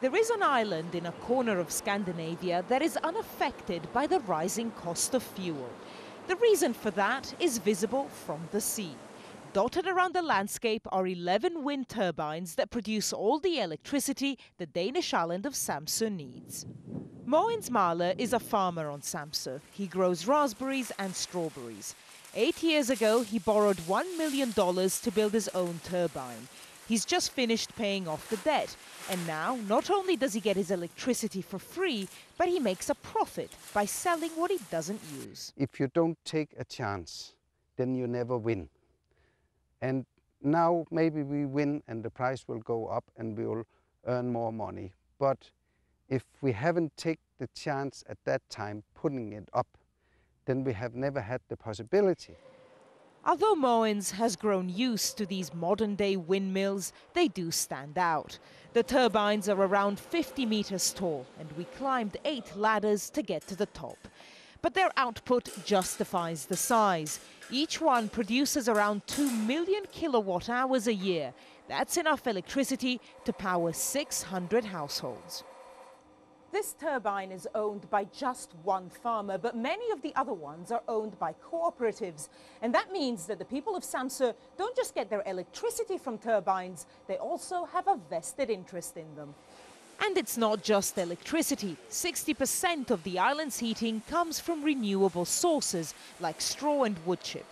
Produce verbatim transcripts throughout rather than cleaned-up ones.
There is an island in a corner of Scandinavia that is unaffected by the rising cost of fuel. The reason for that is visible from the sea. Dotted around the landscape are eleven wind turbines that produce all the electricity the Danish island of Samsø needs. Mogens Møller is a farmer on Samsø. He grows raspberries and strawberries. Eight years ago, he borrowed one million dollars to build his own turbine. He's just finished paying off the debt, and now not only does he get his electricity for free, but he makes a profit by selling what he doesn't use. If you don't take a chance, then you never win. And now maybe we win and the price will go up and we will earn more money. But if we haven't taken the chance at that time putting it up, then we have never had the possibility. Although Mogens has grown used to these modern-day windmills, they do stand out. The turbines are around fifty meters tall, and we climbed eight ladders to get to the top. But their output justifies the size. Each one produces around two million kilowatt hours a year. That's enough electricity to power six hundred households. This turbine is owned by just one farmer, but many of the other ones are owned by cooperatives. And that means that the people of Samsø don't just get their electricity from turbines, they also have a vested interest in them. And it's not just electricity. sixty percent of the island's heating comes from renewable sources, like straw and wood chip.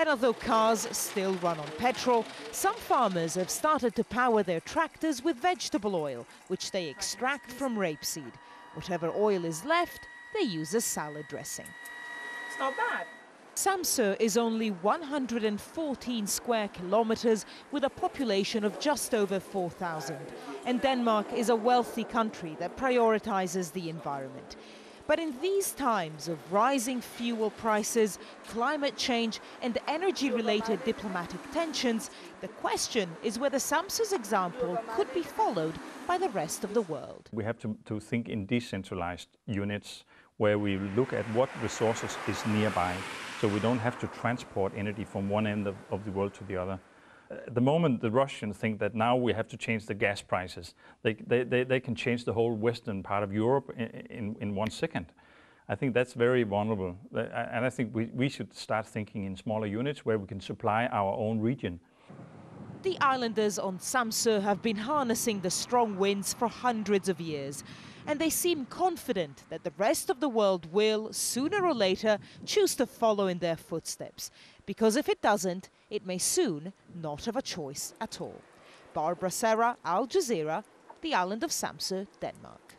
And although cars still run on petrol, some farmers have started to power their tractors with vegetable oil, which they extract from rapeseed. Whatever oil is left, they use as salad dressing. It's not bad. Samsø is only one hundred fourteen square kilometers with a population of just over four thousand. And Denmark is a wealthy country that prioritizes the environment. But in these times of rising fuel prices, climate change and energy-related diplomatic tensions, the question is whether Samsø's example could be followed by the rest of the world. We have to, to think in decentralized units where we look at what resources is nearby, so we don't have to transport energy from one end of, of the world to the other. At the moment, the Russians think that now we have to change the gas prices. They, they, they, they can change the whole western part of Europe in, in, in one second. I think that's very vulnerable. And I think we, we should start thinking in smaller units where we can supply our own region. The islanders on Samsø have been harnessing the strong winds for hundreds of years. And they seem confident that the rest of the world will, sooner or later, choose to follow in their footsteps. Because if it doesn't, it may soon not have a choice at all. Barbara Serra, Al Jazeera, the island of Samsø, Denmark.